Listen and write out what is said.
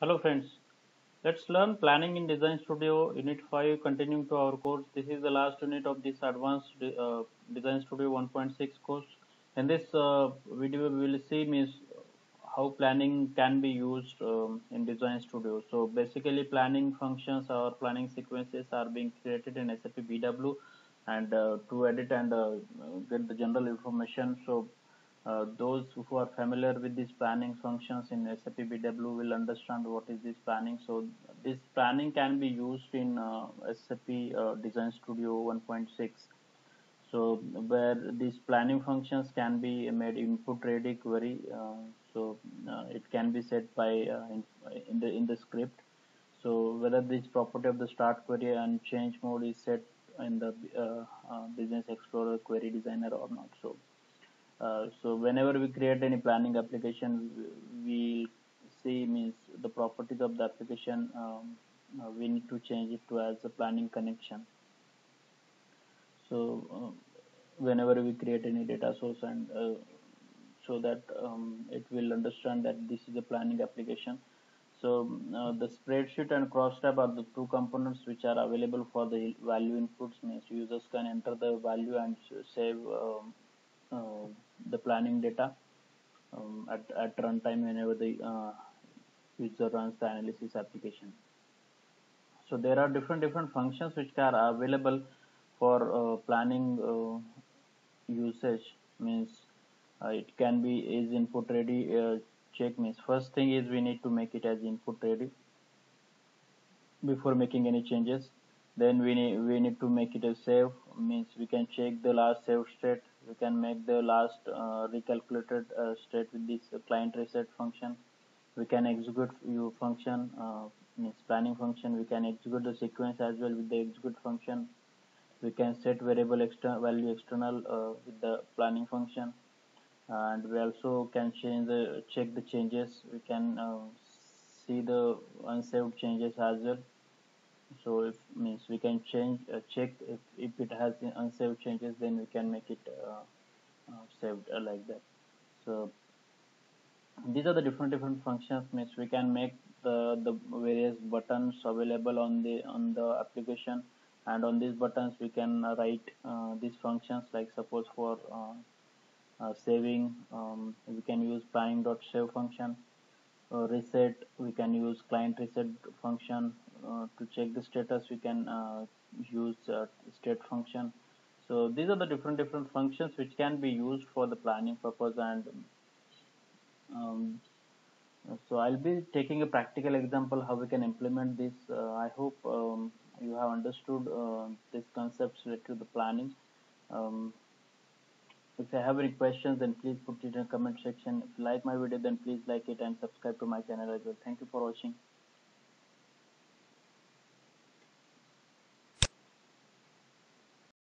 Hello friends, let's learn planning in Design Studio Unit 5 continuing to our course. This is the last unit of this advanced Design Studio 1.6 course. In this video we will see how planning can be used in Design Studio. So basically planning functions or planning sequences are being created in SAP BW and to edit and get the general information. So those who are familiar with these planning functions in SAP BW will understand what is this planning. So this planning can be used in SAP Design Studio 1.6. So where these planning functions can be made input ready query. So it can be set by in the script. So whether this property of the start query and change mode is set in the Business Explorer query designer or not. So. So whenever we create any planning application, we see the properties of the application, we need to change it to as a planning connection. So whenever we create any data source, and so that it will understand that this is a planning application. So the spreadsheet and cross tab are the two components which are available for the value inputs. Means users can enter the value and save the planning data at runtime whenever the user runs the analysis application. So there are different functions which are available for planning usage. Means it can be is input ready check. Means first thing is we need to make it as input ready before making any changes. Then we need to make it a save. Means we can check the last save state. We can make the last recalculated state with this client reset function. We can execute view function, means planning function. We can execute the sequence as well with the execute function. We can set variable external value external with the planning function, and we also can check the changes. We can see the unsaved changes as well. So if means we can check if it has unsaved changes, then we can make it saved like that. So these are the different functions. Means we can make the various buttons available on the application, and on these buttons we can write these functions. Like suppose for saving, we can use planning.save function. Reset, we can use client reset function. To check the status we can use state function. So these are the different functions which can be used for the planning purpose. And so I'll be taking a practical example how we can implement this. I hope you have understood these concepts related to the planning. If you have any questions, then please put it in the comment section. If you like my video, then please like it and subscribe to my channel as well. Thank you for watching.